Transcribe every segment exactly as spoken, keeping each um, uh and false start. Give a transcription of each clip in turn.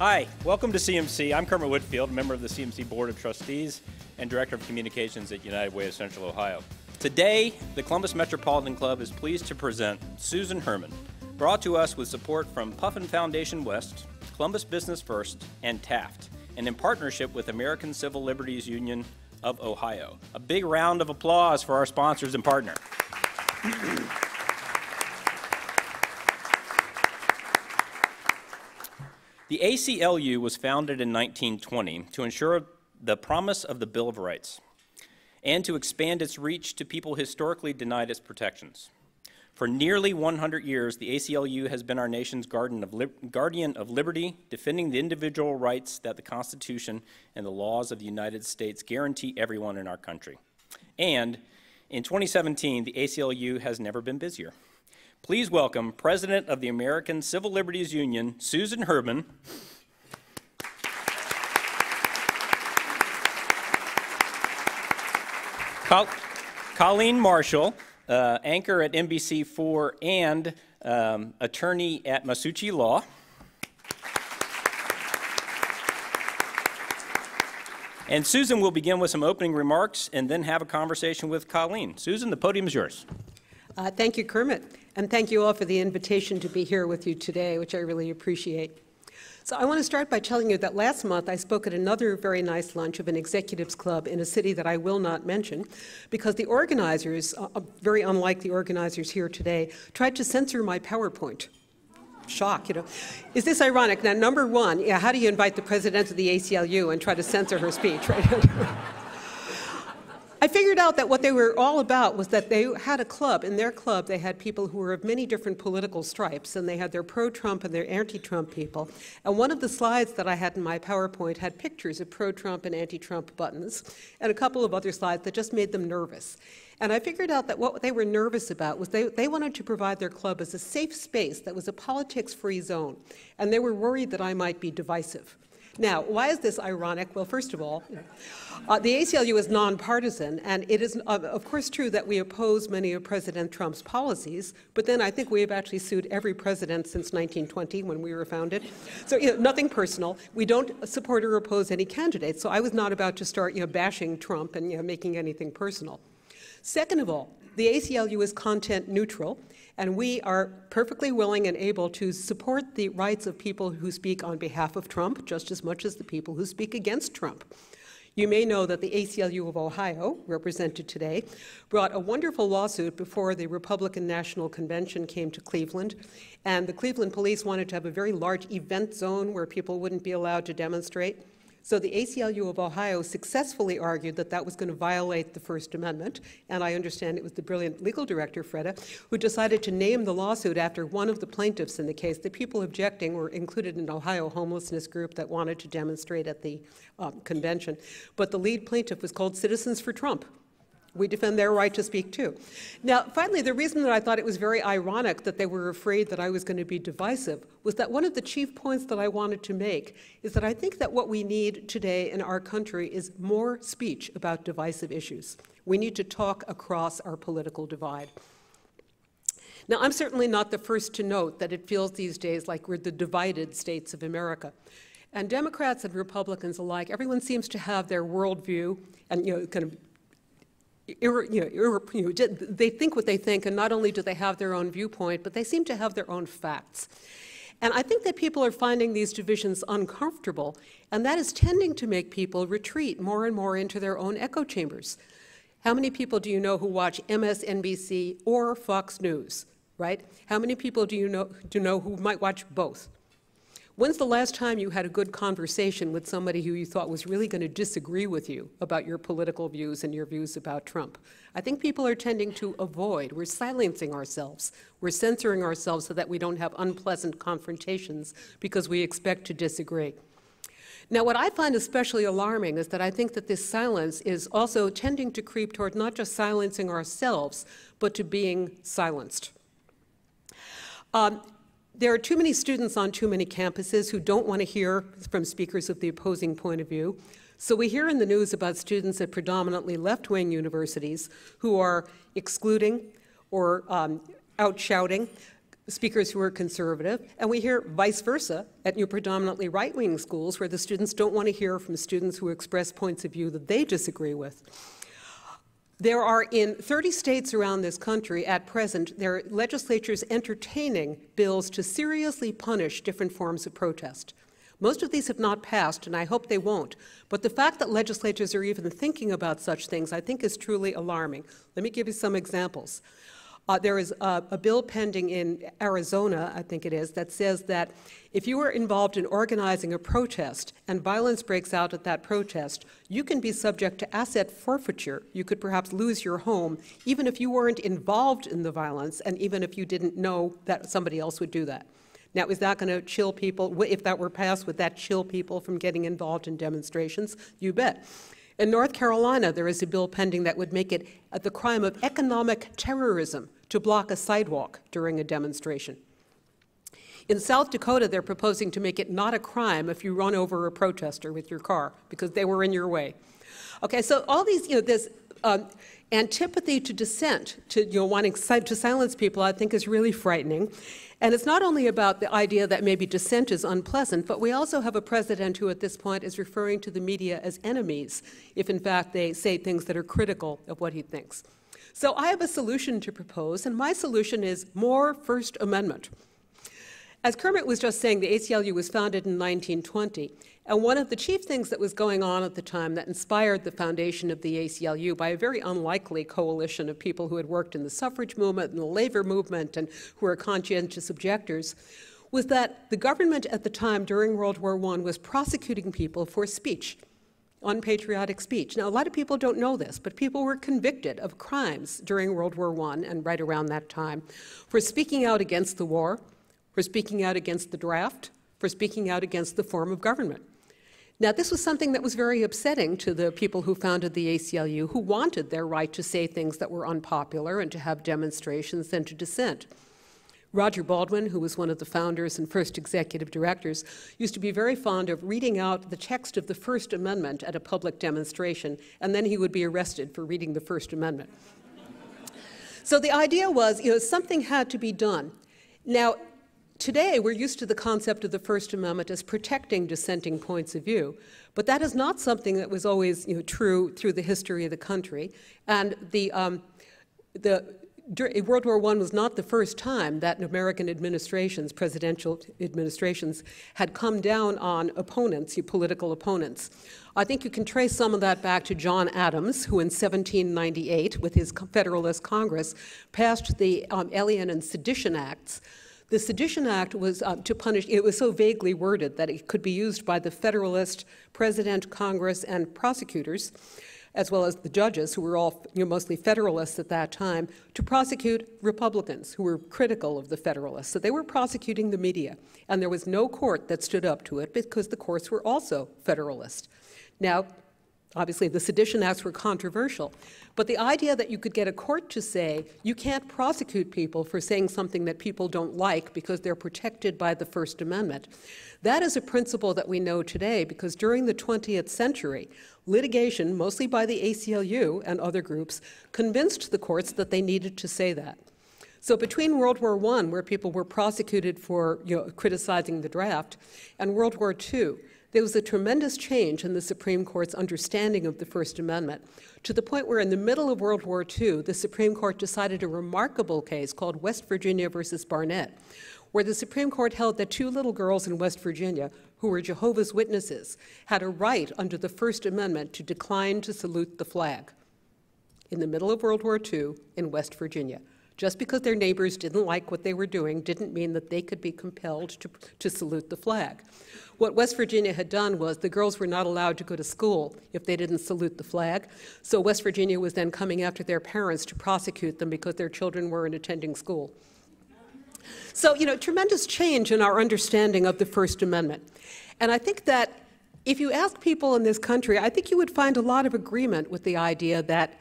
Hi, welcome to C M C. I'm Kermit Whitfield, member of the C M C Board of Trustees and Director of Communications at United Way of Central Ohio. Today, the Columbus Metropolitan Club is pleased to present Susan Herman, brought to us with support from Puffin Foundation West, Columbus Business First, and Taft, and in partnership with American Civil Liberties Union of Ohio. A big round of applause for our sponsors and partner. The A C L U was founded in nineteen twenty to ensure the promise of the Bill of Rights and to expand its reach to people historically denied its protections. For nearly one hundred years, the A C L U has been our nation's guardian of, li- guardian of liberty, defending the individual rights that the Constitution and the laws of the United States guarantee everyone in our country. And in twenty seventeen, the A C L U has never been busier. Please welcome President of the American Civil Liberties Union, Susan Herman. Col Colleen Marshall, uh, anchor at N B C four and um, attorney at Masucci Law. And Susan will begin with some opening remarks and then have a conversation with Colleen. Susan, the podium is yours. Uh, thank you, Kermit, and thank you all for the invitation to be here with you today, which I really appreciate. So I want to start by telling you that last month I spoke at another very nice lunch of an executives club in a city that I will not mention, because the organizers, uh, very unlike the organizers here today, tried to censor my PowerPoint. Shock, you know. Is this ironic? Now, number one, yeah, how do you invite the president of the A C L U and try to censor her speech, right? I figured out that what they were all about was that they had a club. In their club, they had people who were of many different political stripes, and they had their pro-Trump and their anti-Trump people. And one of the slides that I had in my PowerPoint had pictures of pro-Trump and anti-Trump buttons, and a couple of other slides that just made them nervous. And I figured out that what they were nervous about was they, they wanted to provide their club as a safe space that was a politics-free zone, and they were worried that I might be divisive. Now, why is this ironic? Well, first of all, uh, the A C L U is nonpartisan, and it is, uh, of course, true that we oppose many of President Trump's policies, but then I think we have actually sued every president since nineteen twenty when we were founded. So, you know, nothing personal. We don't support or oppose any candidate, so I was not about to start, you know, bashing Trump and, you know, making anything personal. Second of all, the A C L U is content neutral, and we are perfectly willing and able to support the rights of people who speak on behalf of Trump just as much as the people who speak against Trump. You may know that the A C L U of Ohio, represented today, brought a wonderful lawsuit before the Republican National Convention came to Cleveland, and the Cleveland police wanted to have a very large event zone where people wouldn't be allowed to demonstrate. So the A C L U of Ohio successfully argued that that was going to violate the First Amendment, and I understand it was the brilliant legal director, Freda, who decided to name the lawsuit after one of the plaintiffs in the case. The people objecting were included in an Ohio homelessness group that wanted to demonstrate at the um, convention, but the lead plaintiff was called Citizens for Trump. We defend their right to speak, too. Now, finally, the reason that I thought it was very ironic that they were afraid that I was going to be divisive was that one of the chief points that I wanted to make is that I think that what we need today in our country is more speech about divisive issues. We need to talk across our political divide. Now, I'm certainly not the first to note that it feels these days like we're the divided states of America. And Democrats and Republicans alike, everyone seems to have their worldview and, you know, kind of You know, you know, they think what they think, and not only do they have their own viewpoint, but they seem to have their own facts. And I think that people are finding these divisions uncomfortable, and that is tending to make people retreat more and more into their own echo chambers. How many people do you know who watch M S N B C or Fox News, right? How many people do you know, do you know who might watch both? When's the last time you had a good conversation with somebody who you thought was really going to disagree with you about your political views and your views about Trump? I think people are tending to avoid. We're silencing ourselves. We're censoring ourselves so that we don't have unpleasant confrontations because we expect to disagree. Now, what I find especially alarming is that I think that this silence is also tending to creep toward not just silencing ourselves, but to being silenced. Um, There are too many students on too many campuses who don't want to hear from speakers of the opposing point of view. So we hear in the news about students at predominantly left-wing universities who are excluding or um, out-shouting speakers who are conservative, and we hear vice versa at new predominantly right-wing schools where the students don't want to hear from students who express points of view that they disagree with. There are in thirty states around this country at present, there are legislatures entertaining bills to seriously punish different forms of protest. Most of these have not passed, and I hope they won't. But the fact that legislatures are even thinking about such things, I think, is truly alarming. Let me give you some examples. Uh, there is a, a bill pending in Arizona, I think it is, that says that if you are involved in organizing a protest and violence breaks out at that protest, you can be subject to asset forfeiture. You could perhaps lose your home, even if you weren't involved in the violence and even if you didn't know that somebody else would do that. Now, is that going to chill people? If that were passed, would that chill people from getting involved in demonstrations? You bet. In North Carolina, there is a bill pending that would make it the crime of economic terrorism to block a sidewalk during a demonstration. In South Dakota, they're proposing to make it not a crime if you run over a protester with your car because they were in your way. Okay, so all these, you know, this um, antipathy to dissent, to, you know, wanting to silence people, I think is really frightening. And it's not only about the idea that maybe dissent is unpleasant, but we also have a president who at this point is referring to the media as enemies, if in fact they say things that are critical of what he thinks. So I have a solution to propose, and my solution is more First Amendment. As Kermit was just saying, the A C L U was founded in nineteen twenty, and one of the chief things that was going on at the time that inspired the foundation of the A C L U by a very unlikely coalition of people who had worked in the suffrage movement and the labor movement and who were conscientious objectors was that the government at the time during World War One was prosecuting people for speech, unpatriotic speech. Now, a lot of people don't know this, but people were convicted of crimes during World War One and right around that time for speaking out against the war, for speaking out against the draft, for speaking out against the form of government. Now, this was something that was very upsetting to the people who founded the A C L U, who wanted their right to say things that were unpopular and to have demonstrations and to dissent. Roger Baldwin, who was one of the founders and first executive directors, used to be very fond of reading out the text of the First Amendment at a public demonstration, and then he would be arrested for reading the First Amendment. So the idea was, you know, something had to be done. Now, today, we're used to the concept of the First Amendment as protecting dissenting points of view, but that is not something that was always, you know, true through the history of the country. And the, um, the World War One was not the first time that American administrations, presidential administrations, had come down on opponents, your political opponents. I think you can trace some of that back to John Adams, who in seventeen ninety-eight, with his Federalist Congress, passed the um, Alien and Sedition Acts. The Sedition Act was uh, to punish, it was so vaguely worded that it could be used by the Federalist, President, Congress, and prosecutors, as well as the judges, who were all, you know, mostly Federalists at that time, to prosecute Republicans who were critical of the Federalists. So they were prosecuting the media, and there was no court that stood up to it because the courts were also Federalist. Now, obviously, the Sedition Acts were controversial, but the idea that you could get a court to say you can't prosecute people for saying something that people don't like because they're protected by the First Amendment, that is a principle that we know today because during the twentieth century, litigation, mostly by the A C L U and other groups, convinced the courts that they needed to say that. So between World War One, where people were prosecuted for, you know, criticizing the draft, and World War Two, there was a tremendous change in the Supreme Court's understanding of the First Amendment to the point where in the middle of World War Two, the Supreme Court decided a remarkable case called West Virginia versus Barnett, where the Supreme Court held that two little girls in West Virginia who were Jehovah's Witnesses had a right under the First Amendment to decline to salute the flag in the middle of World War Two in West Virginia. Just because their neighbors didn't like what they were doing didn't mean that they could be compelled to, to salute the flag. What West Virginia had done was the girls were not allowed to go to school if they didn't salute the flag, so West Virginia was then coming after their parents to prosecute them because their children weren't attending school. So, you know, tremendous change in our understanding of the First Amendment. And I think that if you ask people in this country, I think you would find a lot of agreement with the idea that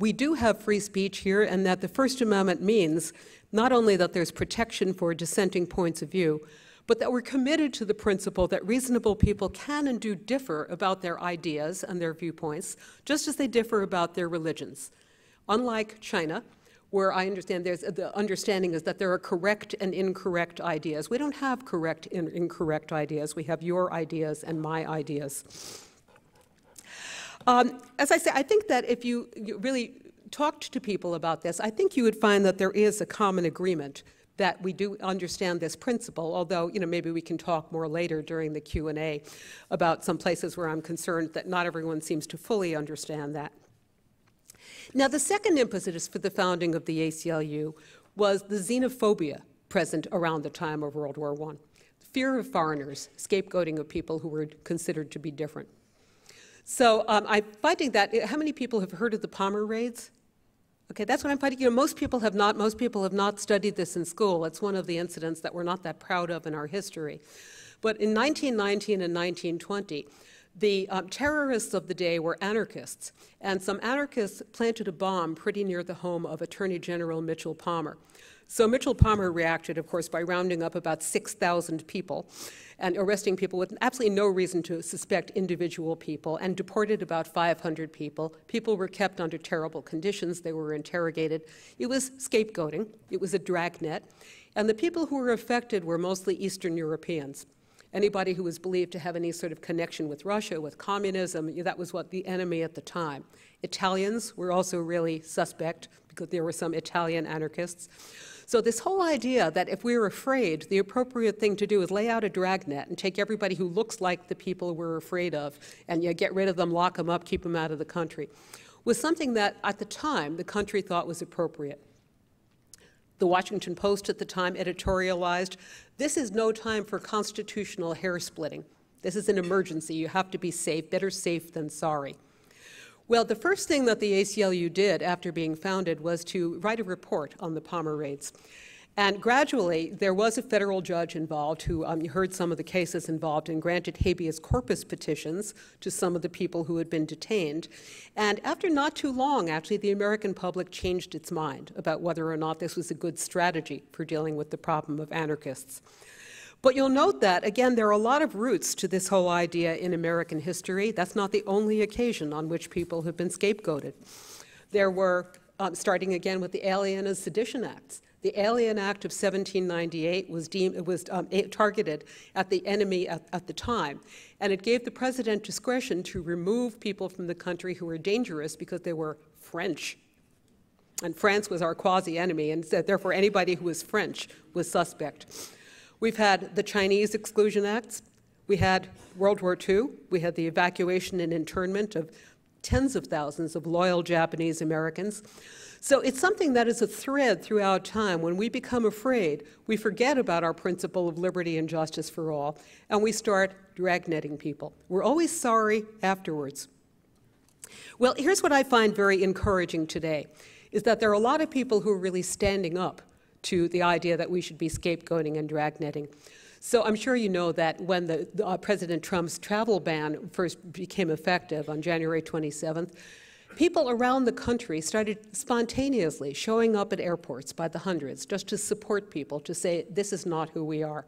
we do have free speech here, and that the First Amendment means not only that there's protection for dissenting points of view, but that we're committed to the principle that reasonable people can and do differ about their ideas and their viewpoints, just as they differ about their religions. Unlike China, where I understand there's the understanding is that there are correct and incorrect ideas. We don't have correct and incorrect ideas. We have your ideas and my ideas. Um, as I say, I think that if you, you really talked to people about this, I think you would find that there is a common agreement that we do understand this principle, although, you know, maybe we can talk more later during the Q and A about some places where I'm concerned that not everyone seems to fully understand that. Now, the second impetus for the founding of the A C L U was the xenophobia present around the time of World War One, fear of foreigners, scapegoating of people who were considered to be different. So um, I'm finding that, how many people have heard of the Palmer Raids? Okay, that's what I'm finding. You know, most people have not, most people have not studied this in school. It's one of the incidents that we're not that proud of in our history. But in nineteen nineteen and nineteen twenty, the um, terrorists of the day were anarchists, and some anarchists planted a bomb pretty near the home of Attorney General Mitchell Palmer. So Mitchell Palmer reacted, of course, by rounding up about six thousand people and arresting people with absolutely no reason to suspect individual people, and deported about five hundred people. People were kept under terrible conditions. They were interrogated. It was scapegoating. It was a dragnet. And the people who were affected were mostly Eastern Europeans. Anybody who was believed to have any sort of connection with Russia, with communism, that was what the enemy at the time. Italians were also really suspect, because there were some Italian anarchists. So this whole idea that if we were afraid, the appropriate thing to do is lay out a dragnet and take everybody who looks like the people we're afraid of and, you know, get rid of them, lock them up, keep them out of the country, was something that at the time the country thought was appropriate. The Washington Post at the time editorialized, "This is no time for constitutional hair splitting. This is an emergency. You have to be safe. Better safe than sorry." Well, the first thing that the A C L U did after being founded was to write a report on the Palmer Raids. And gradually, there was a federal judge involved who um, heard some of the cases involved and granted habeas corpus petitions to some of the people who had been detained. And after not too long, actually, the American public changed its mind about whether or not this was a good strategy for dealing with the problem of anarchists. But you'll note that, again, there are a lot of roots to this whole idea in American history. That's not the only occasion on which people have been scapegoated. There were, um, starting again with the Alien and Sedition Acts. The Alien Act of seventeen ninety-eight was, deemed, was um, targeted at the enemy at, at the time, and it gave the president discretion to remove people from the country who were dangerous because they were French. And France was our quasi-enemy, and so therefore anybody who was French was suspect. We've had the Chinese Exclusion Acts, we had World War Two, we had the evacuation and internment of tens of thousands of loyal Japanese Americans. So it's something that is a thread throughout time. When we become afraid, we forget about our principle of liberty and justice for all, and we start dragnetting people. We're always sorry afterwards. Well, here's what I find very encouraging today, is that there are a lot of people who are really standing up to the idea that we should be scapegoating and dragnetting. So I'm sure you know that when the, the, uh, President Trump's travel ban first became effective on January twenty-seventh, people around the country started spontaneously showing up at airports by the hundreds just to support people, to say, this is not who we are.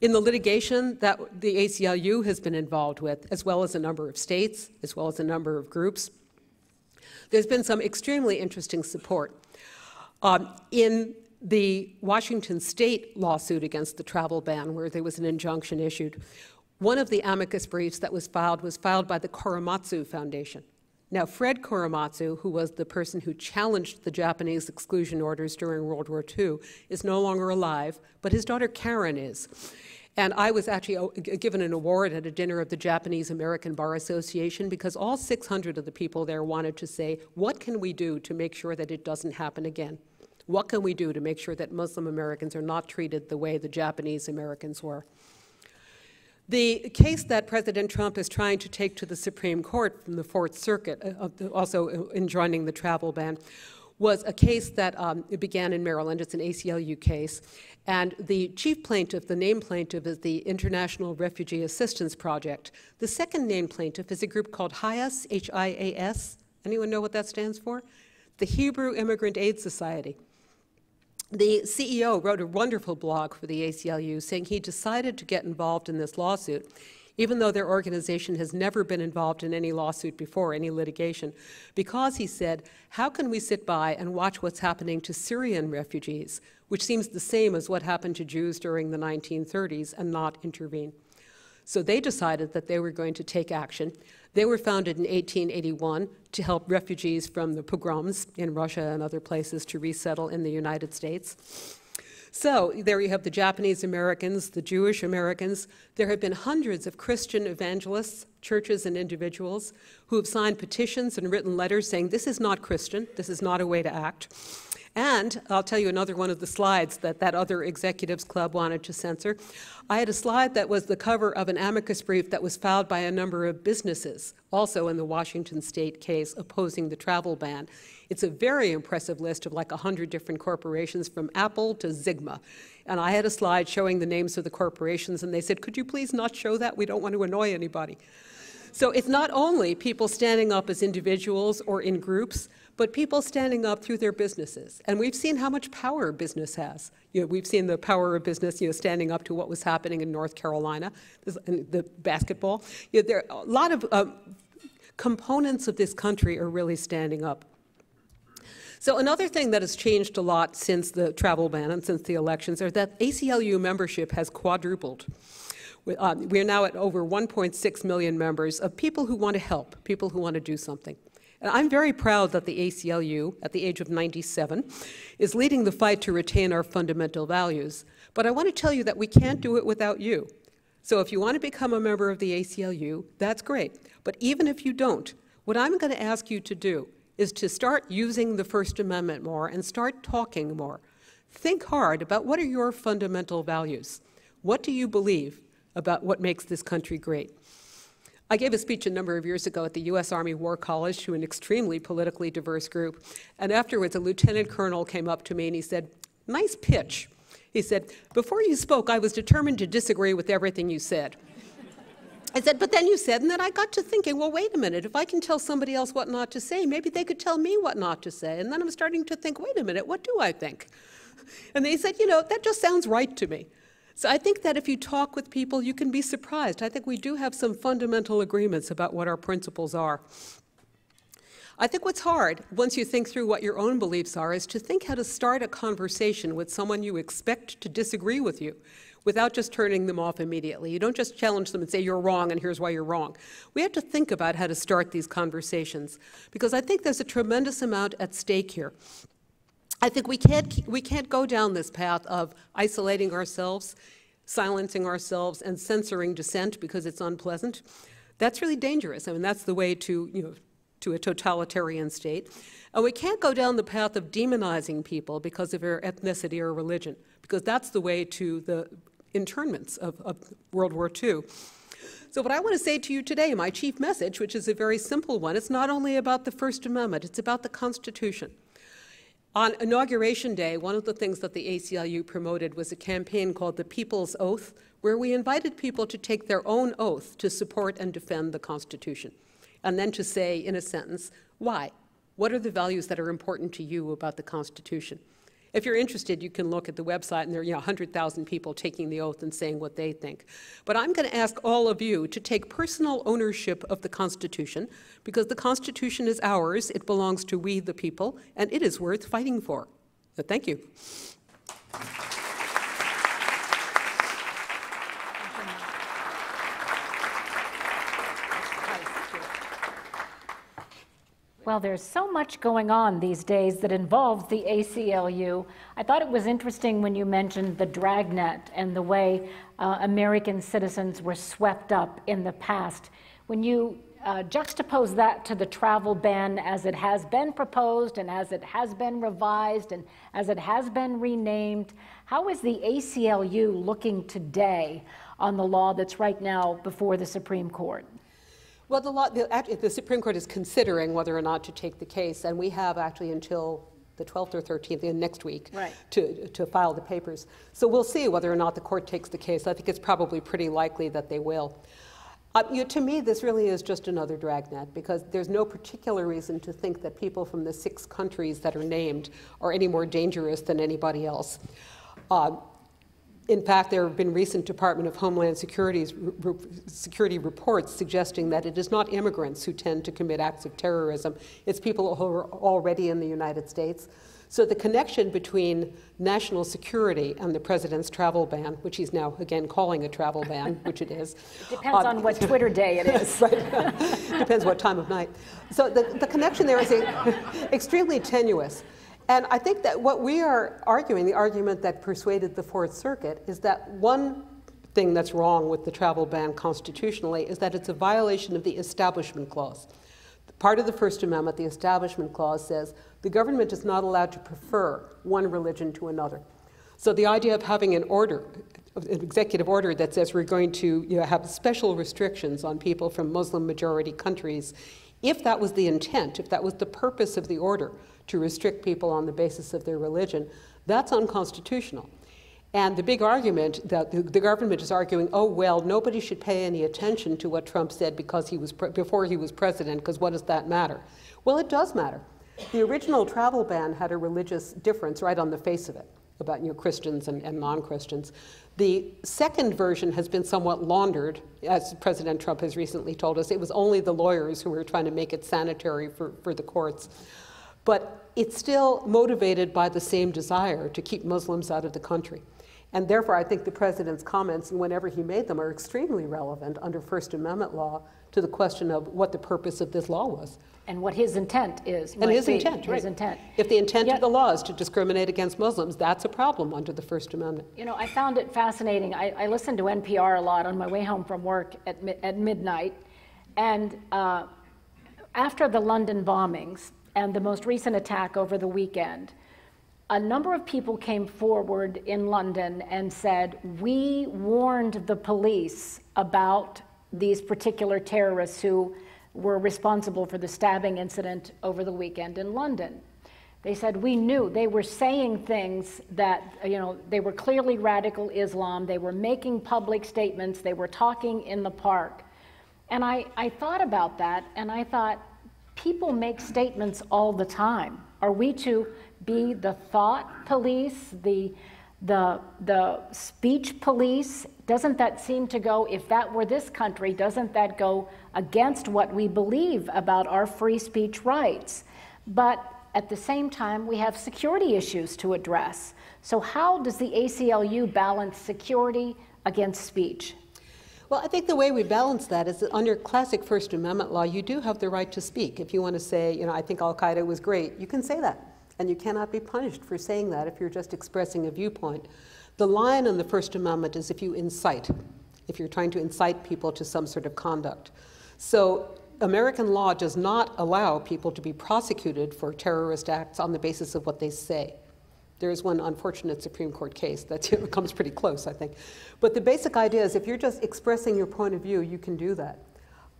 In the litigation that the A C L U has been involved with, as well as a number of states, as well as a number of groups, there's been some extremely interesting support. Um, in the Washington state lawsuit against the travel ban, where there was an injunction issued, one of the amicus briefs that was filed was filed by the Korematsu Foundation. Now, Fred Korematsu, who was the person who challenged the Japanese exclusion orders during World War Two, is no longer alive, but his daughter Karen is. And I was actually given an award at a dinner of the Japanese American Bar Association because all six hundred of the people there wanted to say, what can we do to make sure that it doesn't happen again? What can we do to make sure that Muslim Americans are not treated the way the Japanese Americans were? The case that President Trump is trying to take to the Supreme Court from the Fourth Circuit, also enjoining the travel ban, was a case that um, it began in Maryland. It's an A C L U case. And the chief plaintiff, the named plaintiff, is the International Refugee Assistance Project. The second named plaintiff is a group called HIAS, H I A S. Anyone know what that stands for? The Hebrew Immigrant Aid Society. The C E O wrote a wonderful blog for the A C L U saying he decided to get involved in this lawsuit even though their organization has never been involved in any lawsuit before, any litigation, because, he said, how can we sit by and watch what's happening to Syrian refugees, which seems the same as what happened to Jews during the nineteen thirties, and not intervene? So they decided that they were going to take action. They were founded in eighteen eighty-one to help refugees from the pogroms in Russia and other places to resettle in the United States. So there you have the Japanese Americans, the Jewish Americans. There have been hundreds of Christian evangelists, churches, and individuals who have signed petitions and written letters saying this is not Christian, this is not a way to act. And I'll tell you another one of the slides that that other executives club wanted to censor. I had a slide that was the cover of an amicus brief that was filed by a number of businesses, also in the Washington state case, opposing the travel ban. It's a very impressive list of like one hundred different corporations, from Apple to Zigma. And I had a slide showing the names of the corporations, and they said, could you please not show that? We don't want to annoy anybody. So it's not only people standing up as individuals or in groups, but people standing up through their businesses. And we've seen how much power business has. You know, we've seen the power of business, you know, standing up to what was happening in North Carolina, the basketball. You know, there, a lot of uh, components of this country are really standing up. So another thing that has changed a lot since the travel ban and since the elections are that A C L U membership has quadrupled. We, uh, we are now at over one point six million members of people who want to help, people who want to do something. And I'm very proud that the A C L U, at the age of ninety-seven, is leading the fight to retain our fundamental values. But I want to tell you that we can't do it without you. So if you want to become a member of the A C L U, that's great. But even if you don't, what I'm going to ask you to do is to start using the First Amendment more and start talking more. Think hard about what are your fundamental values. What do you believe about what makes this country great? I gave a speech a number of years ago at the U S Army War College to an extremely politically diverse group, and afterwards a lieutenant colonel came up to me and he said, nice pitch. He said, before you spoke, I was determined to disagree with everything you said. I said, but then you said, and then I got to thinking, well, wait a minute, if I can tell somebody else what not to say, maybe they could tell me what not to say. And then I'm starting to think, wait a minute, what do I think? And they said, you know, that just sounds right to me. So I think that if you talk with people, you can be surprised. I think we do have some fundamental agreements about what our principles are. I think what's hard, once you think through what your own beliefs are, is to think how to start a conversation with someone you expect to disagree with you without just turning them off immediately. You don't just challenge them and say, you're wrong and here's why you're wrong. We have to think about how to start these conversations, because I think there's a tremendous amount at stake here. I think we can't, we can't go down this path of isolating ourselves, silencing ourselves, and censoring dissent because it's unpleasant. That's really dangerous. I mean, that's the way to, you know, to a totalitarian state. And we can't go down the path of demonizing people because of their ethnicity or religion, because that's the way to the internments of, of World War Two. So what I want to say to you today, my chief message, which is a very simple one, it's not only about the First Amendment, it's about the Constitution. On Inauguration Day, one of the things that the A C L U promoted was a campaign called the People's Oath, where we invited people to take their own oath to support and defend the Constitution, and then to say in a sentence, why? What are the values that are important to you about the Constitution? If you're interested, you can look at the website, and there are, you know, one hundred thousand people taking the oath and saying what they think. But I'm going to ask all of you to take personal ownership of the Constitution, because the Constitution is ours, it belongs to we the people, and it is worth fighting for. So thank you. Well, there's so much going on these days that involves the A C L U. I thought it was interesting when you mentioned the dragnet and the way uh, American citizens were swept up in the past. When you uh, juxtapose that to the travel ban as it has been proposed and as it has been revised and as it has been renamed, how is the A C L U looking today on the law that's right now before the Supreme Court? Well, the, law, the, the Supreme Court is considering whether or not to take the case, and we have actually until the twelfth or thirteenth, in next week, right, to, to file the papers. So we'll see whether or not the court takes the case. I think it's probably pretty likely that they will. Uh, you know, to me, this really is just another dragnet, because there's no particular reason to think that people from the six countries that are named are any more dangerous than anybody else. Uh, In fact, there have been recent Department of Homeland Security's, re, Security reports suggesting that it is not immigrants who tend to commit acts of terrorism. It's people who are already in the United States. So the connection between national security and the president's travel ban, which he's now again calling a travel ban, which it is. It depends um, on what Twitter day it is. Right. Depends what time of night. So the, the connection there is a, extremely tenuous. And I think that what we are arguing, the argument that persuaded the Fourth Circuit, is that one thing that's wrong with the travel ban constitutionally is that it's a violation of the Establishment Clause. Part of the First Amendment, the Establishment Clause, says the government is not allowed to prefer one religion to another. So the idea of having an order, an executive order that says we're going to, you know, have special restrictions on people from Muslim-majority countries, if that was the intent, if that was the purpose of the order, to restrict people on the basis of their religion, that's unconstitutional. And the big argument that the government is arguing, oh, well, nobody should pay any attention to what Trump said because he was pre before he was president, because what does that matter? Well, it does matter. The original travel ban had a religious difference right on the face of it about, you know, Christians and, and non-Christians. The second version has been somewhat laundered, as President Trump has recently told us. It was only the lawyers who were trying to make it sanitary for, for the courts. But it's still motivated by the same desire to keep Muslims out of the country. And therefore, I think the president's comments, whenever he made them, are extremely relevant under First Amendment law to the question of what the purpose of this law was. And what his intent is. And his intent, right. His intent. If the intent Yet, of the law is to discriminate against Muslims, that's a problem under the First Amendment. You know, I found it fascinating. I, I listened to N P R a lot on my way home from work at, at midnight. And uh, after the London bombings, and the most recent attack over the weekend, a number of people came forward in London and said, we warned the police about these particular terrorists who were responsible for the stabbing incident over the weekend in London. They said, we knew. They were saying things that, you know, they were clearly radical Islam, they were making public statements, they were talking in the park. And I, I thought about that, and I thought, people make statements all the time. Are we to be the thought police, the, the, the speech police? Doesn't that seem to go, if that were this country, doesn't that go against what we believe about our free speech rights? But at the same time, we have security issues to address. So how does the A C L U balance security against speech? Well, I think the way we balance that is that under classic First Amendment law, you do have the right to speak. If you want to say, you know, I think Al-Qaeda was great, you can say that. And you cannot be punished for saying that if you're just expressing a viewpoint. The line in the First Amendment is if you incite, if you're trying to incite people to some sort of conduct. So American law does not allow people to be prosecuted for terrorist acts on the basis of what they say. There is one unfortunate Supreme Court case that comes pretty close, I think. But the basic idea is if you're just expressing your point of view, you can do that.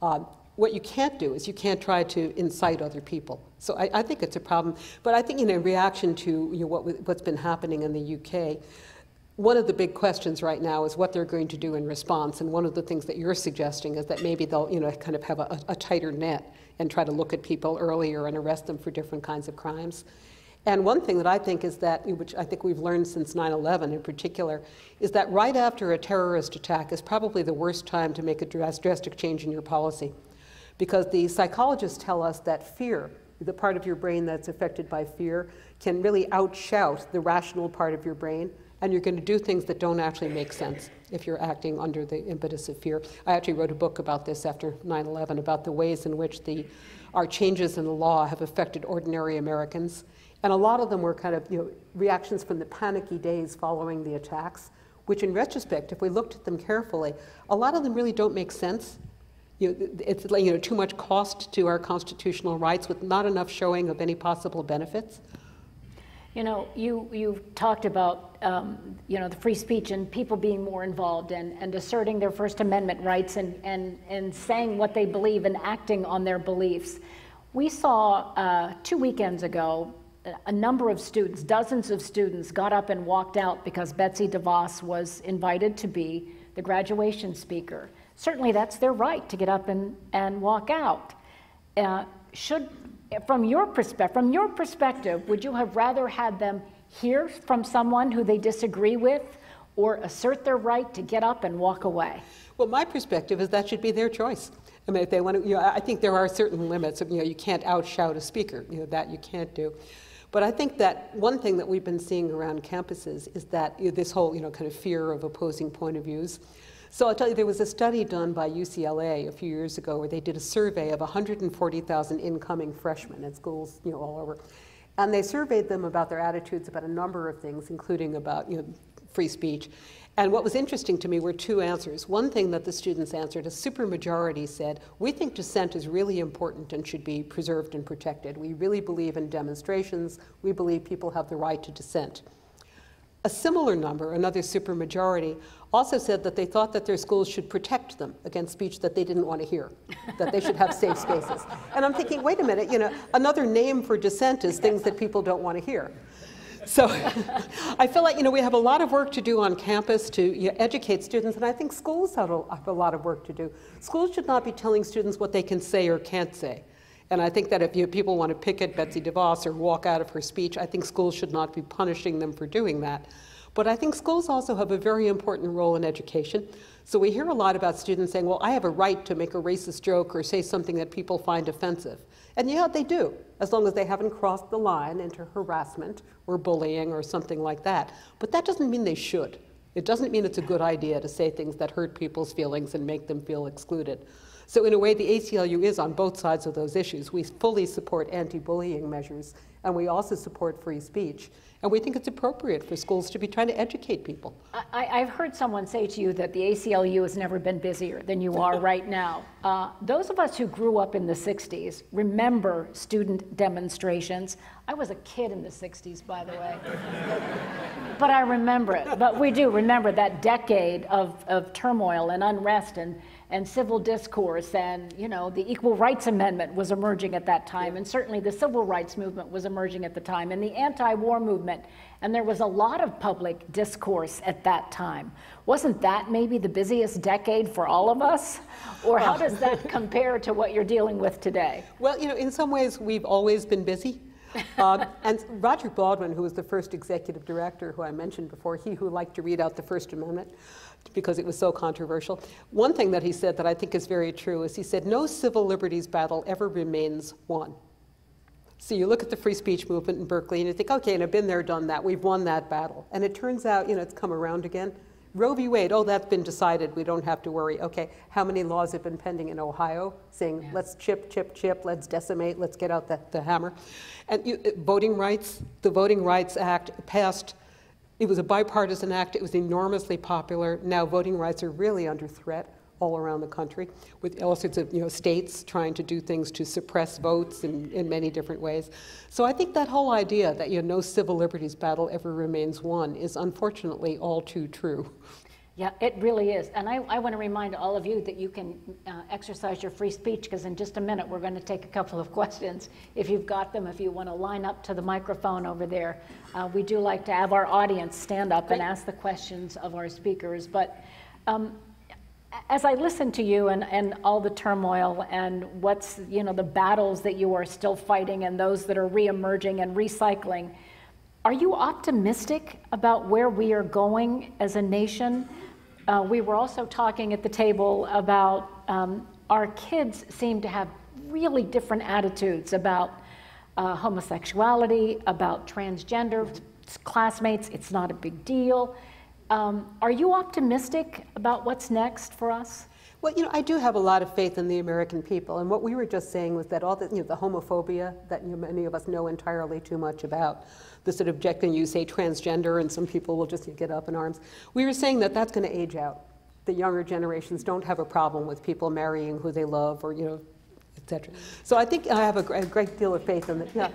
Um, what you can't do is you can't try to incite other people. So I, I think it's a problem. But I think, you know, in reaction to, you know, what, what's been happening in the U K, one of the big questions right now is what they're going to do in response. And one of the things that you're suggesting is that maybe they'll, you know, kind of have a, a tighter net and try to look at people earlier and arrest them for different kinds of crimes. And one thing that I think is that, which I think we've learned since nine eleven in particular, is that right after a terrorist attack is probably the worst time to make a drastic change in your policy. Because the psychologists tell us that fear, the part of your brain that's affected by fear, can really outshout the rational part of your brain, and you're going to do things that don't actually make sense if you're acting under the impetus of fear. I actually wrote a book about this after nine eleven, about the ways in which the, our changes in the law have affected ordinary Americans. And a lot of them were kind of, you know, reactions from the panicky days following the attacks, which in retrospect, if we looked at them carefully, a lot of them really don't make sense. You know, it's like, you know, too much cost to our constitutional rights with not enough showing of any possible benefits. You know, you, you've talked about, um, you know, the free speech and people being more involved and, and asserting their First Amendment rights and, and, and saying what they believe and acting on their beliefs. We saw uh, two weekends ago, a number of students, dozens of students, got up and walked out because Betsy DeVos was invited to be the graduation speaker. Certainly that's their right to get up and, and walk out. Uh, should, from your perspective, from your perspective, would you have rather had them hear from someone who they disagree with, or assert their right to get up and walk away? Well, my perspective is that should be their choice. I mean, if they want to, you know, I think there are certain limits. You know, you can't out-shout a speaker. You know, that you can't do. But I think that one thing that we've been seeing around campuses is that you know, this whole, you know, kind of fear of opposing point of views. So I'll tell you, there was a study done by U C L A a few years ago where they did a survey of one hundred forty thousand incoming freshmen at schools, you know, all over, and they surveyed them about their attitudes about a number of things, including about, you know, free speech. And what was interesting to me were two answers. One thing that the students answered, a supermajority said, we think dissent is really important and should be preserved and protected. We really believe in demonstrations. We believe people have the right to dissent. A similar number, another supermajority, also said that they thought that their schools should protect them against speech that they didn't want to hear, that they should have safe spaces. And I'm thinking, wait a minute, you know, another name for dissent is things that people don't want to hear. So I feel like, you know, we have a lot of work to do on campus to you know, educate students, and I think schools have a, have a lot of work to do. Schools should not be telling students what they can say or can't say. And I think that if you, people want to picket Betsy DeVos or walk out of her speech, I think schools should not be punishing them for doing that. But I think schools also have a very important role in education. So we hear a lot about students saying, well, I have a right to make a racist joke or say something that people find offensive. And yeah, they do, as long as they haven't crossed the line into harassment or bullying or something like that. But that doesn't mean they should. It doesn't mean it's a good idea to say things that hurt people's feelings and make them feel excluded. So in a way, the A C L U is on both sides of those issues. We fully support anti-bullying measures, and we also support free speech. And we think it's appropriate for schools to be trying to educate people. I, I've heard someone say to you that the A C L U has never been busier than you are right now. Uh, those of us who grew up in the sixties remember student demonstrations. I was a kid in the sixties, by the way. But I remember it. But we do remember that decade of, of turmoil and unrest and, and civil discourse. And, you know, the Equal Rights Amendment was emerging at that time. And certainly the Civil Rights Movement was emerging at the time. And the anti-war movement. And there was a lot of public discourse at that time. Wasn't that maybe the busiest decade for all of us? Or how does that compare to what you're dealing with today? Well, you know, in some ways, we've always been busy. um, and Roger Baldwin, who was the first executive director who I mentioned before, he who liked to read out the First Amendment because it was so controversial, one thing that he said that I think is very true is he said, no civil liberties battle ever remains won. So you look at the free speech movement in Berkeley, and you think, OK, and I've been there, done that. We've won that battle. And it turns out, you know, it's come around again. Roe v. Wade, oh, that's been decided. We don't have to worry. OK, how many laws have been pending in Ohio saying, yeah. let's chip, chip, chip, let's decimate, let's get out the, the hammer? And you, voting rights, the Voting Rights Act passed. It was a bipartisan act. It was enormously popular. Now voting rights are really under threat all around the country, with all sorts of you know, states trying to do things to suppress votes in, in many different ways. So I think that whole idea that you know, no civil liberties battle ever remains won is unfortunately all too true. Yeah, it really is. And I, I want to remind all of you that you can uh, exercise your free speech, because in just a minute we're going to take a couple of questions if you've got them, if you want to line up to the microphone over there. Uh, we do like to have our audience stand up and ask the questions of our speakers. But um, as I listen to you and, and all the turmoil and what's, you know, the battles that you are still fighting and those that are reemerging and recycling, are you optimistic about where we are going as a nation? Uh, we were also talking at the table about um, our kids seem to have really different attitudes about uh, homosexuality, about transgender classmates. It's not a big deal. Um, are you optimistic about what's next for us? Well, you know, I do have a lot of faith in the American people. And what we were just saying was that all the, you know, the homophobia that you know, many of us know entirely too much about, the sort of objection you say transgender and some people will just you know, get up in arms. We were saying that that's going to age out. The younger generations don't have a problem with people marrying who they love or, you know, et cetera. So I think I have a, a great deal of faith in that. Yeah.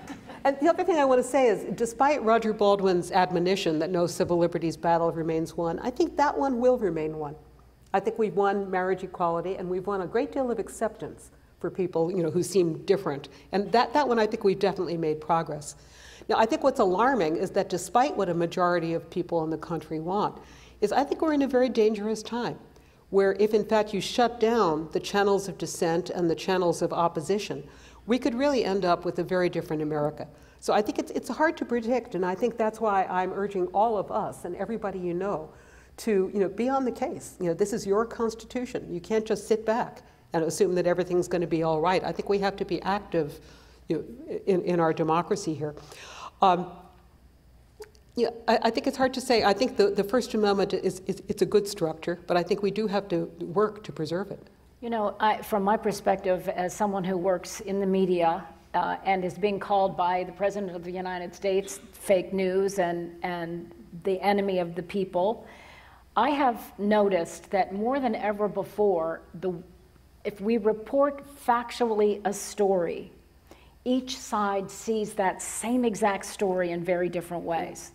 And the other thing I want to say is, despite Roger Baldwin's admonition that no civil liberties battle remains won, I think that one will remain won. I think we've won marriage equality, and we've won a great deal of acceptance for people you know, who seem different. And that, that one, I think we've definitely made progress. Now, I think what's alarming is that despite what a majority of people in the country want, is I think we're in a very dangerous time, where if, in fact, you shut down the channels of dissent and the channels of opposition, we could really end up with a very different America. So I think it's, it's hard to predict, and I think that's why I'm urging all of us and everybody you know to, you know, be on the case. You know, this is your Constitution. You can't just sit back and assume that everything's going to be all right. I think we have to be active, you know, in, in our democracy here. Um, yeah, I, I think it's hard to say. I think the, the First Amendment is, is it's a good structure, but I think we do have to work to preserve it. You know, I, from my perspective, as someone who works in the media uh, and is being called by the President of the United States fake news and, and the enemy of the people, I have noticed that more than ever before, the, if we report factually a story, each side sees that same exact story in very different ways.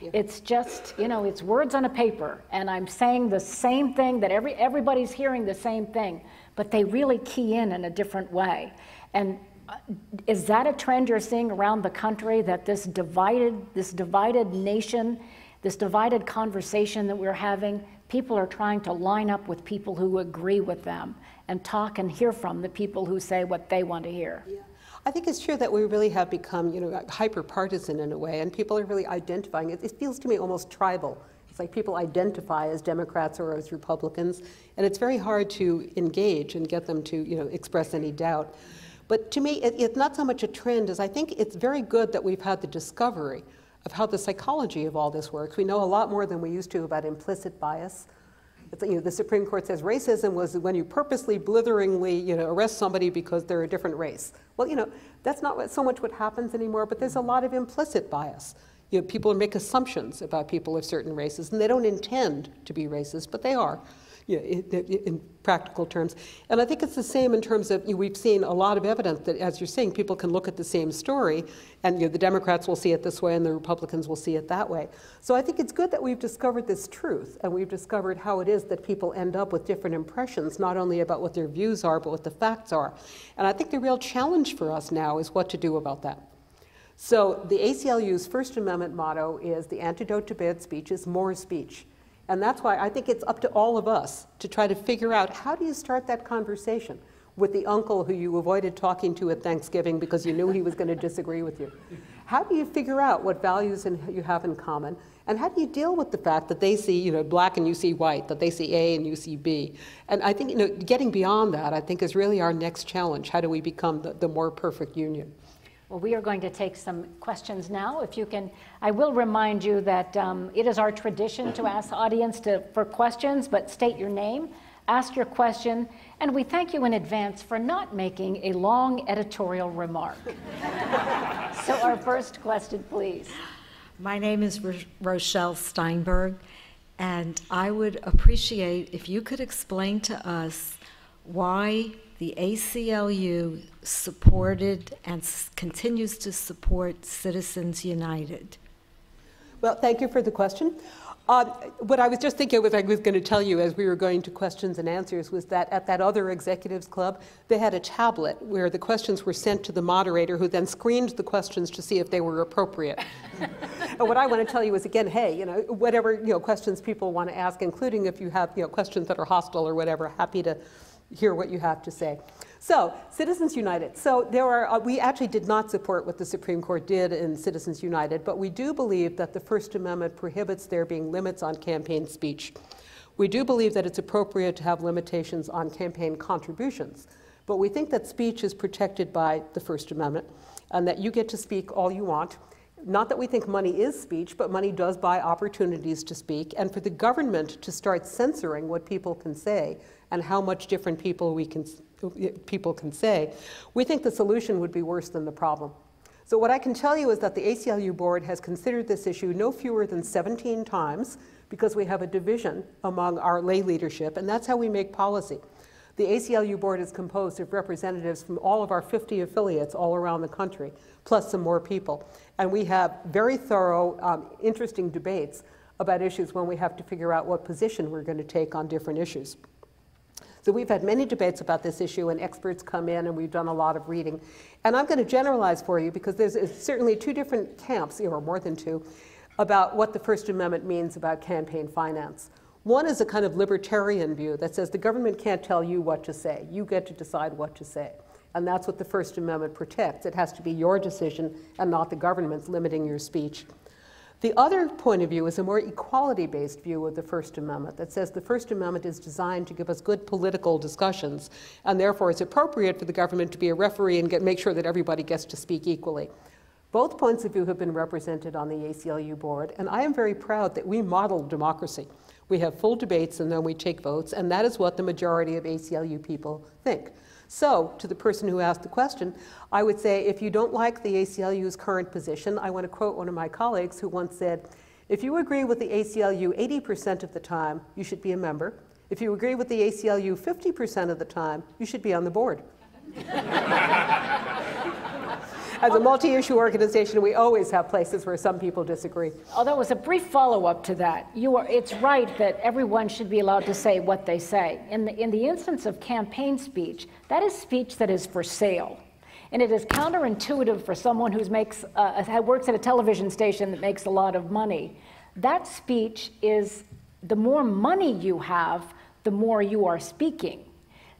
Yeah. It's just, you know, it's words on a paper, and I'm saying the same thing that every everybody's hearing the same thing, but they really key in in a different way. And is that a trend you're seeing around the country, that this divided, this divided nation, this divided conversation that we're having, people are trying to line up with people who agree with them and talk and hear from the people who say what they want to hear? Yeah. I think it's true that we really have become, you know, hyper-partisan in a way, and people are really identifying. It, it feels to me almost tribal. It's like people identify as Democrats or as Republicans, and it's very hard to engage and get them to, you know, express any doubt. But to me, it, it's not so much a trend as I think it's very good that we've had the discovery of how the psychology of all this works. We know a lot more than we used to about implicit bias. It's, you know, the Supreme Court says racism was when you purposely, blitheringly, you know, arrest somebody because they're a different race. Well, you know, that's not what, so much what happens anymore, but there's a lot of implicit bias. You know, people make assumptions about people of certain races, and they don't intend to be racist, but they are, you know, in, in practical terms. And I think it's the same in terms of, you know, we've seen a lot of evidence that, as you're saying, people can look at the same story, and, you know, the Democrats will see it this way and the Republicans will see it that way. So I think it's good that we've discovered this truth, and we've discovered how it is that people end up with different impressions, not only about what their views are, but what the facts are. And I think the real challenge for us now is what to do about that. So the A C L U's First Amendment motto is the antidote to bad speech is more speech. And that's why I think it's up to all of us to try to figure out, how do you start that conversation with the uncle who you avoided talking to at Thanksgiving because you knew he was going to disagree with you? How do you figure out what values in, you have in common? And how do you deal with the fact that they see, you know, black and you see white, that they see A and you see B? And I think, you know, getting beyond that, I think, is really our next challenge. How do we become the, the more perfect union? Well, we are going to take some questions now. If you can, I will remind you that um, it is our tradition to ask the audience to, for questions, but state your name, ask your question, and we thank you in advance for not making a long editorial remark. So our first question, please. My name is Ro- Rochelle Steinberg, and I would appreciate if you could explain to us why the A C L U supported and continues to support Citizens United. Well, thank you for the question. Uh, what I was just thinking was I was going to tell you as we were going to questions and answers was that at that other executives club, they had a tablet where the questions were sent to the moderator, who then screened the questions to see if they were appropriate. And what I want to tell you is, again, hey, you know, whatever, you know, questions people want to ask, including if you have, you know, questions that are hostile or whatever, happy to hear what you have to say. So, Citizens United. So there are, uh, we actually did not support what the Supreme Court did in Citizens United, but we do believe that the First Amendment prohibits there being limits on campaign speech. We do believe that it's appropriate to have limitations on campaign contributions, but we think that speech is protected by the First Amendment and that you get to speak all you want. Not that we think money is speech, but money does buy opportunities to speak, and for the government to start censoring what people can say and how much different people we can, people can say, we think the solution would be worse than the problem. So what I can tell you is that the A C L U board has considered this issue no fewer than seventeen times, because we have a division among our lay leadership, and that's how we make policy. The A C L U board is composed of representatives from all of our fifty affiliates all around the country, plus some more people. And we have very thorough, um, interesting debates about issues when we have to figure out what position we're going to take on different issues. So we've had many debates about this issue, and experts come in, and we've done a lot of reading. And I'm going to generalize for you, because there's certainly two different camps, or more than two, about what the First Amendment means about campaign finance. One is a kind of libertarian view that says the government can't tell you what to say. You get to decide what to say. And that's what the First Amendment protects. It has to be your decision and not the government's limiting your speech. The other point of view is a more equality-based view of the First Amendment that says the First Amendment is designed to give us good political discussions, and therefore it's appropriate for the government to be a referee and get, make sure that everybody gets to speak equally. Both points of view have been represented on the A C L U board, and I am very proud that we model democracy. We have full debates and then we take votes, and that is what the majority of A C L U people think. So, to the person who asked the question, I would say, if you don't like the A C L U's current position, I want to quote one of my colleagues who once said, if you agree with the A C L U eighty percent of the time, you should be a member. If you agree with the A C L U fifty percent of the time, you should be on the board. As a multi-issue organization, we always have places where some people disagree. Although, as a brief follow-up to that, you are, it's right that everyone should be allowed to say what they say. In the, in the instance of campaign speech, that is speech that is for sale. And it is counterintuitive for someone who makes, uh, who works at a television station that makes a lot of money. That speech is, the more money you have, the more you are speaking.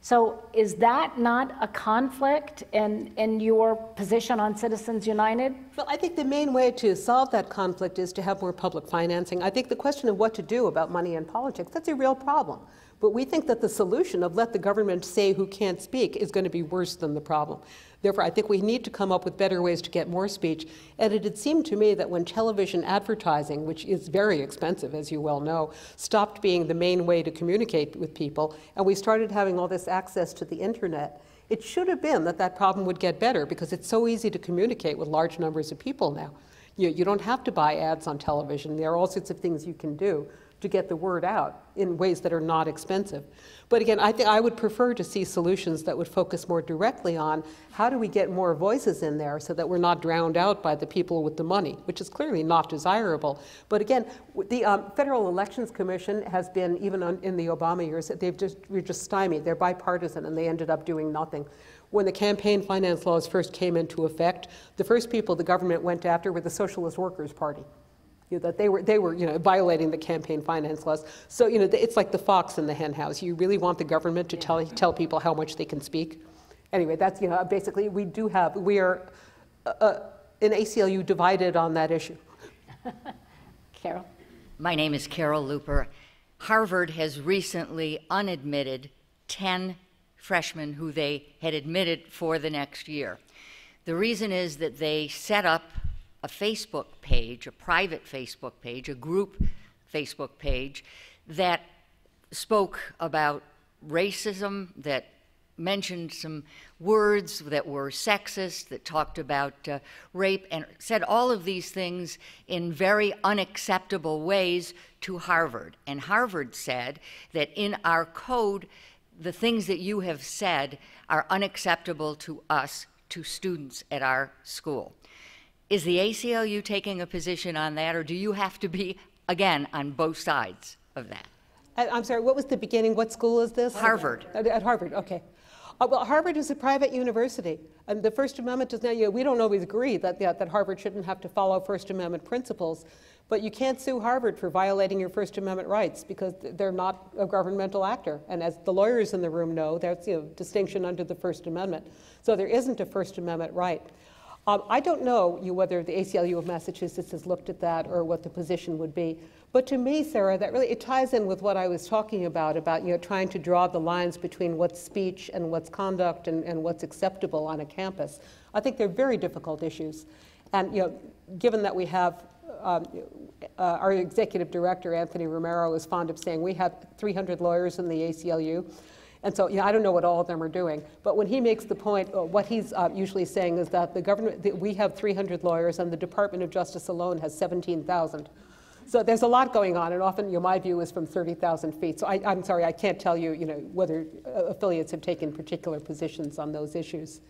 So is that not a conflict in, in your position on Citizens United? Well, I think the main way to solve that conflict is to have more public financing. I think the question of what to do about money in politics, that's a real problem. But we think that the solution of let the government say who can't speak is going to be worse than the problem. Therefore, I think we need to come up with better ways to get more speech. And it had seemed to me that when television advertising, which is very expensive, as you well know, stopped being the main way to communicate with people, and we started having all this access to the internet, it should have been that that problem would get better, because it's so easy to communicate with large numbers of people now. You, you don't have to buy ads on television. There are all sorts of things you can do to get the word out in ways that are not expensive. But again, I think I would prefer to see solutions that would focus more directly on how do we get more voices in there so that we're not drowned out by the people with the money, which is clearly not desirable. But again, the um, Federal Elections Commission has been, even on, in the Obama years, they've just, we're just stymied. They're bipartisan and they ended up doing nothing. When the campaign finance laws first came into effect, the first people the government went after were the Socialist Workers Party. You know, that they were, they were you know, violating the campaign finance laws. So you know, it's like the fox in the hen house. You really want the government to tell, tell people how much they can speak? Anyway, that's you know, basically we do have, we are uh, in A C L U divided on that issue. Carol? My name is Carol Looper. Harvard has recently unadmitted ten freshmen who they had admitted for the next year. The reason is that they set up a Facebook page, a private Facebook page, a group Facebook page that spoke about racism, that mentioned some words that were sexist, that talked about uh, rape, and said all of these things in very unacceptable ways to Harvard. And Harvard said that in our code, the things that you have said are unacceptable to us, to students at our school. Is the A C L U taking a position on that, or do you have to be, again, on both sides of that? I, I'm sorry, what was the beginning? What school is this? Harvard. At, at Harvard, okay. Uh, well, Harvard is a private university, and the First Amendment does not, you know, we don't always agree that, that, that Harvard shouldn't have to follow First Amendment principles, but you can't sue Harvard for violating your First Amendment rights because they're not a governmental actor. And as the lawyers in the room know, that's a you know, distinction under the First Amendment. So there isn't a First Amendment right. Um, I don't know you, whether the A C L U of Massachusetts has looked at that or what the position would be. But to me, Sarah, that really, it ties in with what I was talking about, about, you know, trying to draw the lines between what's speech and what's conduct and, and what's acceptable on a campus. I think they're very difficult issues. And, you know, given that we have, um, uh, our executive director, Anthony Romero, is fond of saying we have three hundred lawyers in the A C L U. And so, you know, I don't know what all of them are doing, but when he makes the point, uh, what he's uh, usually saying is that the government, the, we have three hundred lawyers, and the Department of Justice alone has seventeen thousand. So there's a lot going on, and often, you know, my view is from thirty thousand feet. So I, I'm sorry, I can't tell you, you know, whether uh, affiliates have taken particular positions on those issues.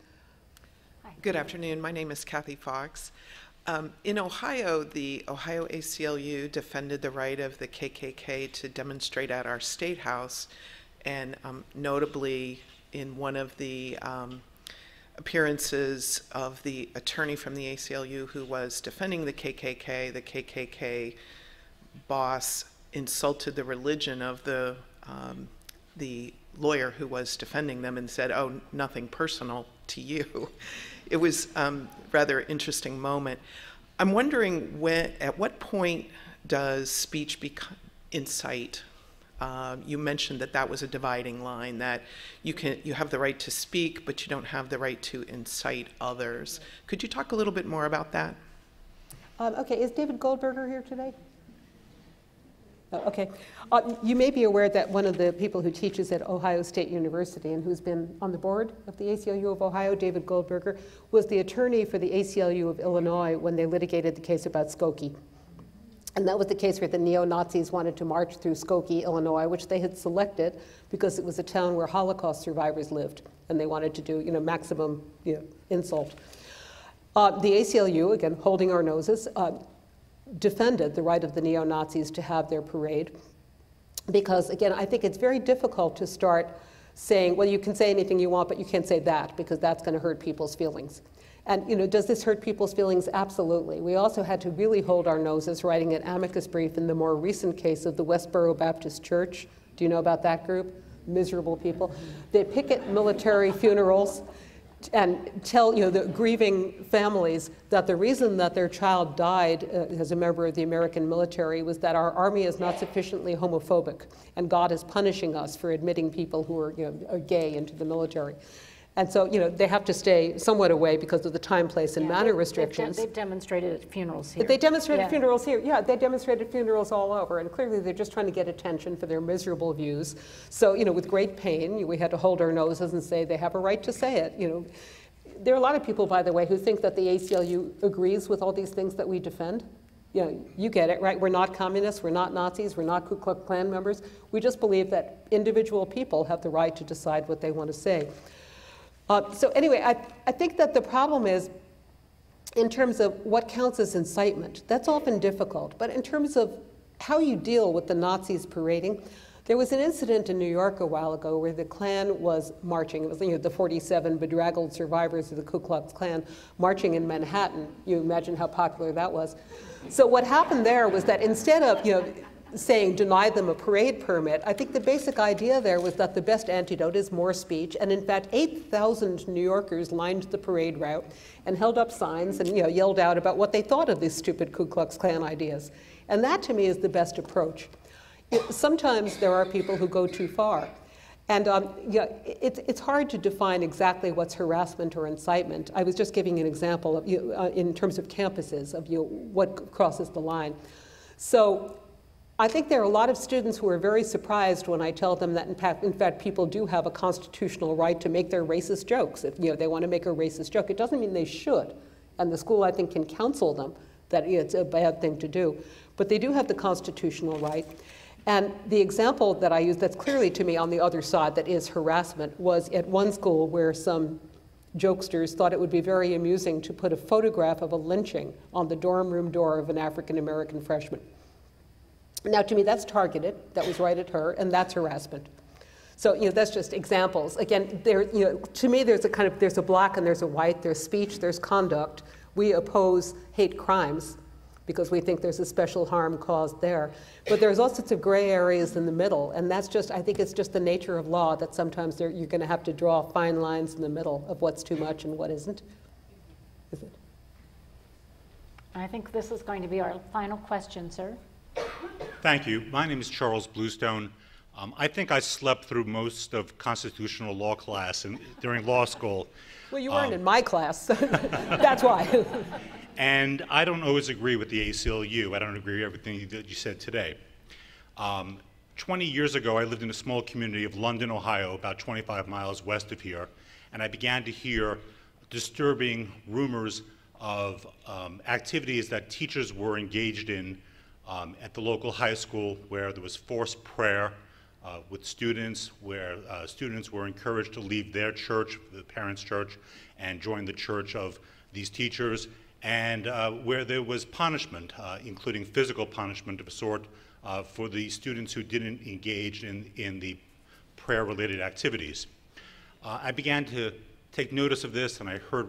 Hi. Good afternoon. My name is Kathy Fox. Um, in Ohio, the Ohio A C L U defended the right of the K K K to demonstrate at our state house. And um, notably, in one of the um, appearances of the attorney from the A C L U who was defending the K K K, the K K K boss insulted the religion of the, um, the lawyer who was defending them and said, "Oh, nothing personal to you." It was um, rather interesting moment. I'm wondering when, at what point does speech become incite? Uh, you mentioned that that was a dividing line, that you can you have the right to speak, but you don't have the right to incite others. Could you talk a little bit more about that? Um, okay, is David Goldberger here today? Oh, okay. Uh, you may be aware that one of the people who teaches at Ohio State University and who's been on the board of the A C L U of Ohio, David Goldberger, was the attorney for the A C L U of Illinois when they litigated the case about Skokie. And that was the case where the neo-Nazis wanted to march through Skokie, Illinois, which they had selected because it was a town where Holocaust survivors lived, and they wanted to do, you know, maximum, you know, insult. Uh, the A C L U, again, holding our noses, uh, defended the right of the neo-Nazis to have their parade because, again, I think it's very difficult to start saying, well, you can say anything you want, but you can't say that because that's going to hurt people's feelings. And, you know, does this hurt people's feelings? Absolutely. We also had to really hold our noses writing an amicus brief in the more recent case of the Westboro Baptist Church. Do you know about that group? Miserable people. They picket military funerals and tell, you know, the grieving families that the reason that their child died uh, as a member of the American military was that our army is not sufficiently homophobic, and God is punishing us for admitting people who are, you know, are gay into the military. And so, you know, they have to stay somewhat away because of the time, place, and yeah, manner they've, restrictions. They've, de they've demonstrated at funerals here. They demonstrated yeah. funerals here. Yeah, they demonstrated funerals all over. And clearly, they're just trying to get attention for their miserable views. So, you know, with great pain, we had to hold our noses and say they have a right to say it. You know, there are a lot of people, by the way, who think that the A C L U agrees with all these things that we defend. You know, you get it, right? We're not communists. We're not Nazis. We're not Ku Klux Klan members. We just believe that individual people have the right to decide what they want to say. Uh, so anyway, I, I think that the problem is in terms of what counts as incitement. That's often difficult. But in terms of how you deal with the Nazis parading, there was an incident in New York a while ago where the Klan was marching. It was, you know, the forty-seven bedraggled survivors of the Ku Klux Klan marching in Manhattan. You imagine how popular that was. So what happened there was that instead of, you know, saying deny them a parade permit, I think the basic idea there was that the best antidote is more speech. And in fact, eight thousand New Yorkers lined the parade route and held up signs and, you know, yelled out about what they thought of these stupid Ku Klux Klan ideas. And that, to me, is the best approach. It, sometimes there are people who go too far. And um, yeah, it's, it's hard to define exactly what's harassment or incitement. I was just giving an example of, you know, uh, in terms of campuses of, you know, what crosses the line. So I think there are a lot of students who are very surprised when I tell them that, in fact, in fact, people do have a constitutional right to make their racist jokes. If, you know, they want to make a racist joke, it doesn't mean they should. And the school, I think, can counsel them that it's a bad thing to do. But they do have the constitutional right. And the example that I used that's clearly to me on the other side that is harassment was at one school where some jokesters thought it would be very amusing to put a photograph of a lynching on the dorm room door of an African-American freshman. Now, to me, that's targeted. That was right at her, and that's harassment. So, you know, that's just examples. Again, there, you know, to me, there's a kind of there's a black and there's a white. There's speech. There's conduct. We oppose hate crimes because we think there's a special harm caused there. But there's all sorts of gray areas in the middle, and that's just I think it's just the nature of law that sometimes there, you're going to have to draw fine lines in the middle of what's too much and what isn't. Is it? I think this is going to be our final question, sir. Thank you. My name is Charles Bluestone. Um, I think I slept through most of constitutional law class and during law school. Well, you weren't um, in my class. That's why. And I don't always agree with the A C L U. I don't agree with everything that you said today. Um, twenty years ago, I lived in a small community of London, Ohio, about twenty-five miles west of here, and I began to hear disturbing rumors of um, activities that teachers were engaged in Um, at the local high school where there was forced prayer uh, with students, where uh, students were encouraged to leave their church, the parents' church, and join the church of these teachers, and uh, where there was punishment, uh, including physical punishment of a sort, uh, for the students who didn't engage in, in the prayer-related activities. Uh, I began to take notice of this, and I heard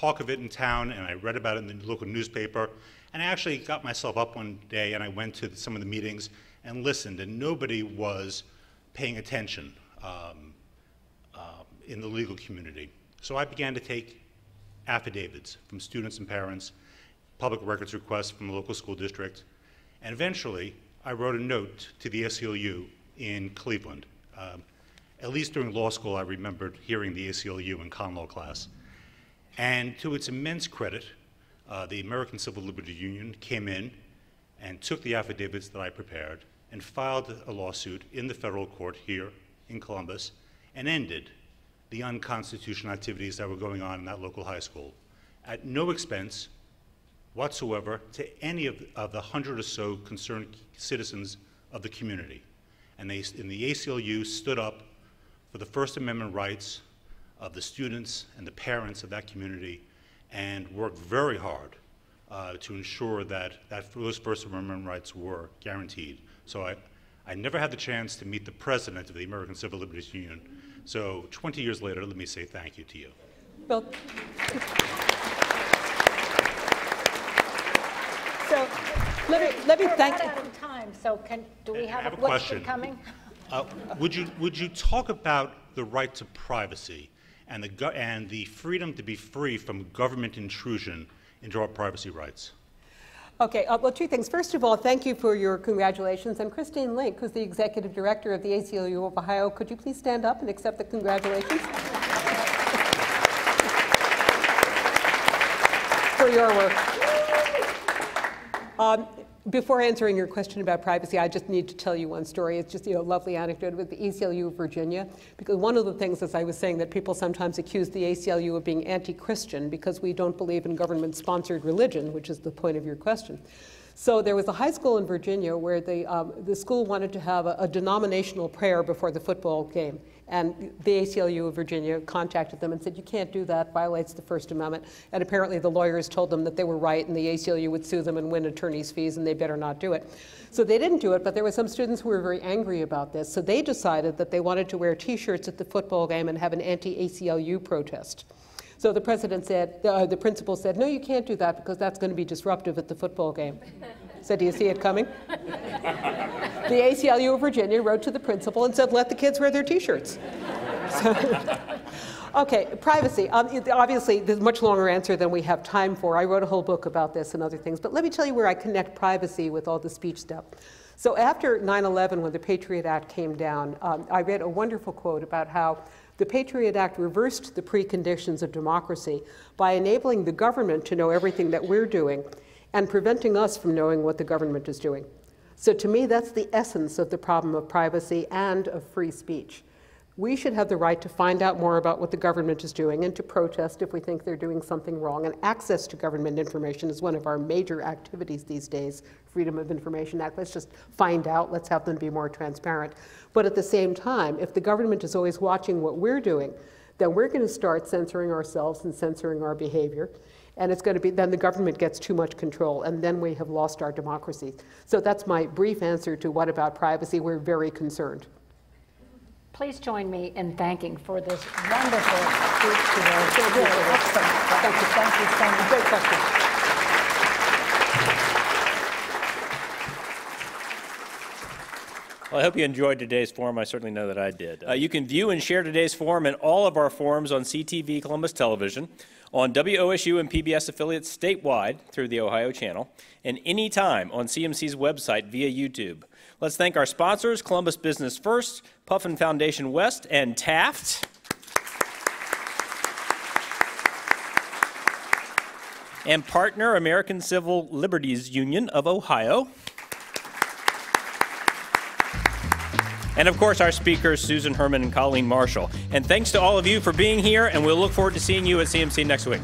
talk of it in town, and I read about it in the local newspaper. And I actually got myself up one day and I went to some of the meetings and listened, and nobody was paying attention um, uh, in the legal community. So I began to take affidavits from students and parents, public records requests from the local school district. And eventually, I wrote a note to the A C L U in Cleveland. Um, at least during law school, I remembered hearing the A C L U in common law class. And to its immense credit, uh, the American Civil Liberties Union came in and took the affidavits that I prepared and filed a lawsuit in the federal court here in Columbus and ended the unconstitutional activities that were going on in that local high school at no expense whatsoever to any of the, of the hundred or so concerned citizens of the community. And, they, and the A C L U stood up for the First Amendment rights of the students and the parents of that community and worked very hard uh, to ensure that, that those First Amendment rights were guaranteed. So I, I never had the chance to meet the president of the American Civil Liberties Union. So twenty years later, let me say thank you to you. Bill. So let me, let me thank you. We're out of time, so can, do we have, have a question coming? Uh, would you, would you talk about the right to privacy and the, and the freedom to be free from government intrusion into our privacy rights? Okay, uh, well, two things. First of all, thank you for your congratulations. And Christine Link, who's the executive director of the A C L U of Ohio, could you please stand up and accept the congratulations for your work? Um, Before answering your question about privacy, I just need to tell you one story. It's just, you know, a lovely anecdote with the A C L U of Virginia. Because one of the things, as I was saying, that people sometimes accuse the A C L U of being anti-Christian because we don't believe in government-sponsored religion, which is the point of your question. So there was a high school in Virginia where the, um, the school wanted to have a, a denominational prayer before the football game. And the A C L U of Virginia contacted them and said, you can't do that, violates the First Amendment. And apparently the lawyers told them that they were right and the A C L U would sue them and win attorney's fees and they better not do it. So they didn't do it, but there were some students who were very angry about this. So they decided that they wanted to wear T-shirts at the football game and have an anti-A C L U protest. So the president said, uh, the principal said, no, you can't do that because that's going to be disruptive at the football game. So do you see it coming? The A C L U of Virginia wrote to the principal and said, let the kids wear their T-shirts. So, okay, privacy. Um, it, obviously, there's a much longer answer than we have time for. I wrote a whole book about this and other things. But let me tell you where I connect privacy with all the speech stuff. So after nine eleven, when the Patriot Act came down, um, I read a wonderful quote about how the Patriot Act reversed the preconditions of democracy by enabling the government to know everything that we're doing and preventing us from knowing what the government is doing. So to me, that's the essence of the problem of privacy and of free speech. We should have the right to find out more about what the government is doing and to protest if we think they're doing something wrong. And access to government information is one of our major activities these days, Freedom of Information Act. Let's just find out. Let's have them be more transparent. But at the same time, if the government is always watching what we're doing, then we're going to start censoring ourselves and censoring our behavior. And it's going to be, then the government gets too much control, and then we have lost our democracy. So that's my brief answer to what about privacy. We're very concerned. Please join me in thanking for this wonderful speech today. Thank you. Thank you. Thank you so much. Great question. Well, I hope you enjoyed today's forum. I certainly know that I did. Uh, you can view and share today's forum and all of our forums on C T V Columbus Television, on W O S U and P B S affiliates statewide through the Ohio Channel, and any time on C M C's website via YouTube. Let's thank our sponsors, Columbus Business First, Puffin Foundation West, and Taft. And partner, American Civil Liberties Union of Ohio. And of course, our speakers, Susan Herman and Colleen Marshall. And thanks to all of you for being here, and we'll look forward to seeing you at C M C next week.